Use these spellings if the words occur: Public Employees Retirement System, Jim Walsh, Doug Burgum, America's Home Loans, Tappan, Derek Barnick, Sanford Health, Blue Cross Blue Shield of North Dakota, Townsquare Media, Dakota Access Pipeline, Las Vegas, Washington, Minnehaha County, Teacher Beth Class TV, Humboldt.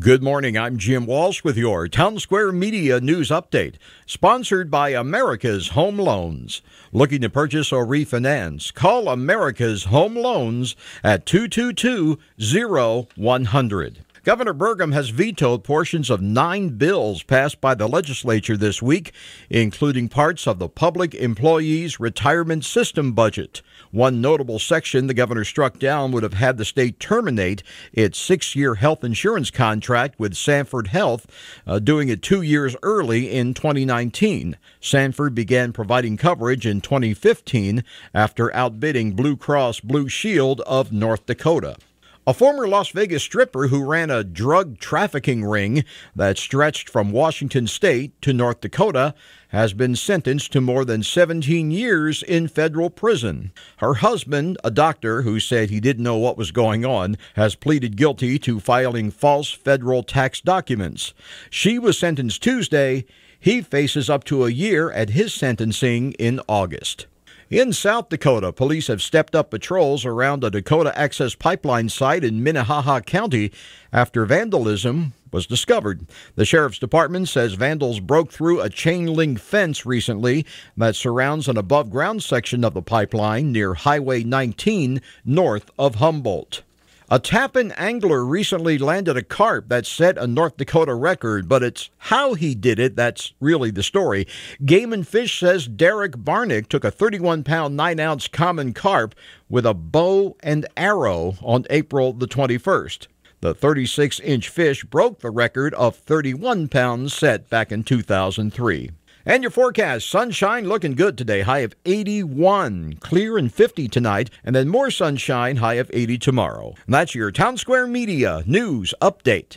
Good morning, I'm Jim Walsh with your Townsquare Media News Update, sponsored by America's Home Loans. Looking to purchase or refinance? Call America's Home Loans at 222-0100. Governor Burgum has vetoed portions of 9 bills passed by the legislature this week, including parts of the Public Employees Retirement System budget. One notable section the governor struck down would have had the state terminate its 6-year health insurance contract with Sanford Health, doing it 2 years early in 2019. Sanford began providing coverage in 2015 after outbidding Blue Cross Blue Shield of North Dakota. A former Las Vegas stripper who ran a drug trafficking ring that stretched from Washington state to North Dakota has been sentenced to more than 17 years in federal prison. Her husband, a doctor who said he didn't know what was going on, has pleaded guilty to filing false federal tax documents. She was sentenced Tuesday. He faces up to a year at his sentencing in August. In South Dakota, police have stepped up patrols around a Dakota Access Pipeline site in Minnehaha County after vandalism was discovered. The sheriff's department says vandals broke through a chain-link fence recently that surrounds an above-ground section of the pipeline near Highway 19 north of Humboldt. A Tappan angler recently landed a carp that set a North Dakota record, but it's how he did it that's really the story. Game and Fish says Derek Barnick took a 31-pound, 9-ounce common carp with a bow and arrow on April the 21st. The 36-inch fish broke the record of 31 pounds set back in 2003. And your forecast, sunshine looking good today, high of 81, clear and 50 tonight, and then more sunshine, high of 80 tomorrow. And that's your Townsquare Media News Update.